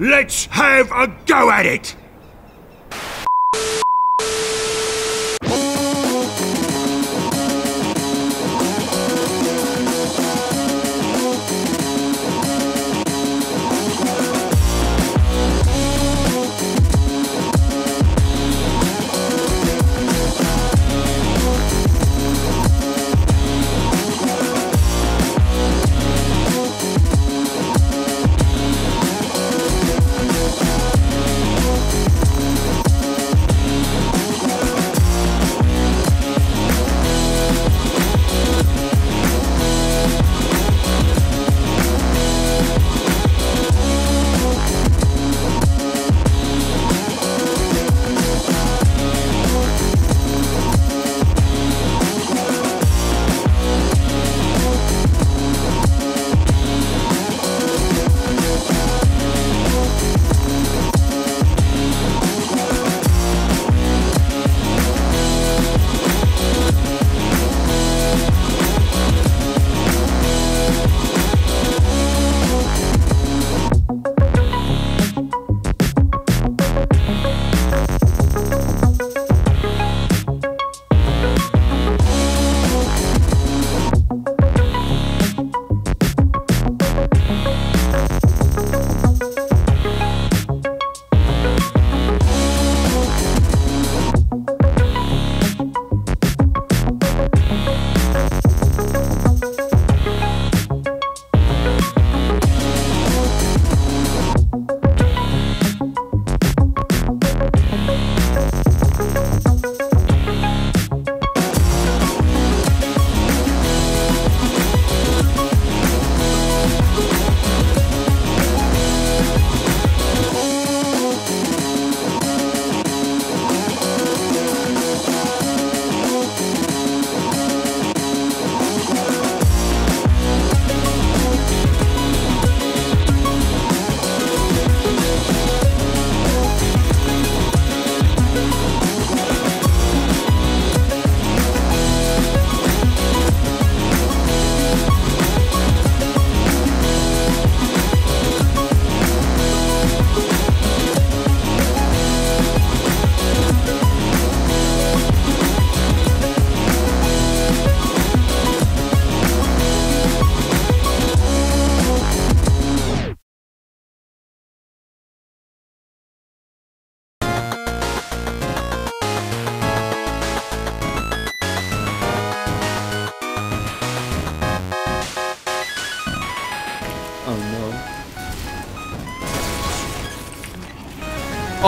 Let's have a go at it!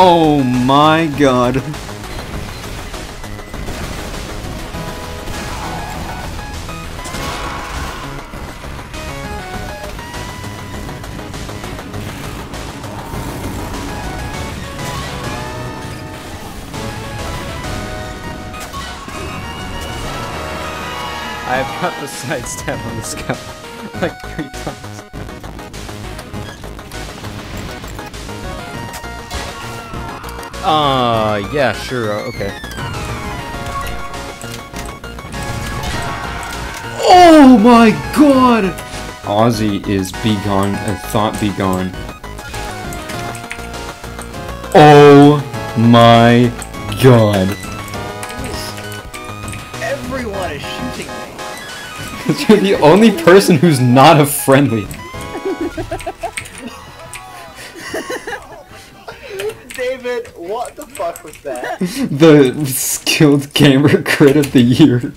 Oh my god. I've got the sidestep on this guy like 3 times. Yeah, sure, okay. Oh my god! Ozzy is begone, a thought begone. Oh my god. Everyone is shooting me. You're the only person who's not a friendly. David, what the fuck was that? The skilled gamer crit of the year.